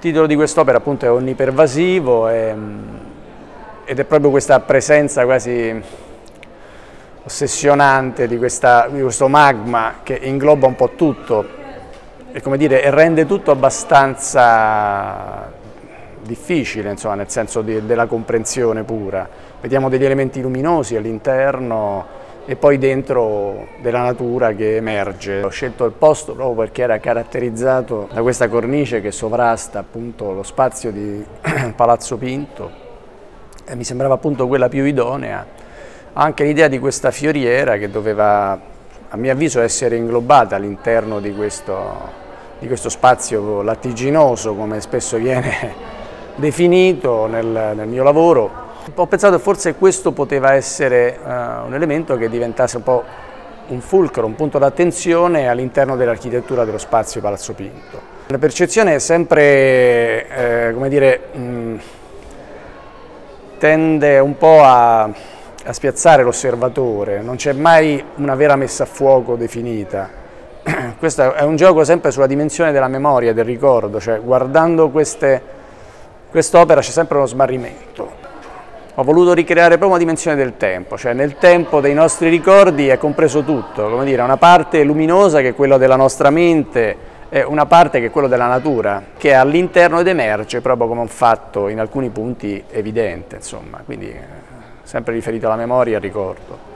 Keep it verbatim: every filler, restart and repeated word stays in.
titolo di quest'opera appunto è Onnipervasivo e, ed è proprio questa presenza quasi ossessionante di, questa, di questo magma che ingloba un po' tutto e, come dire, e rende tutto abbastanza difficile, insomma, nel senso di, della comprensione pura. Vediamo degli elementi luminosi all'interno e poi dentro della natura che emerge. Ho scelto il posto proprio perché era caratterizzato da questa cornice che sovrasta appunto lo spazio di Palazzo Pinto e mi sembrava appunto quella più idonea. Anche l'idea di questa fioriera che doveva, a mio avviso, essere inglobata all'interno di questo, di questo spazio lattiginoso, come spesso viene definito nel, nel mio lavoro. Ho pensato che forse questo poteva essere uh, un elemento che diventasse un po' un fulcro, un punto d'attenzione all'interno dell'architettura dello spazio Palazzo Pinto. La percezione è sempre, eh, come dire, mh, tende un po' a, a spiazzare l'osservatore, non c'è mai una vera messa a fuoco definita. Questo è un gioco sempre sulla dimensione della memoria, del ricordo, cioè guardando quest'opera c'è sempre uno smarrimento. Ho voluto ricreare proprio una dimensione del tempo, cioè nel tempo dei nostri ricordi è compreso tutto, come dire, una parte luminosa che è quella della nostra mente e una parte che è quella della natura, che è all'interno ed emerge proprio come un fatto in alcuni punti evidente, insomma, quindi sempre riferito alla memoria e al ricordo.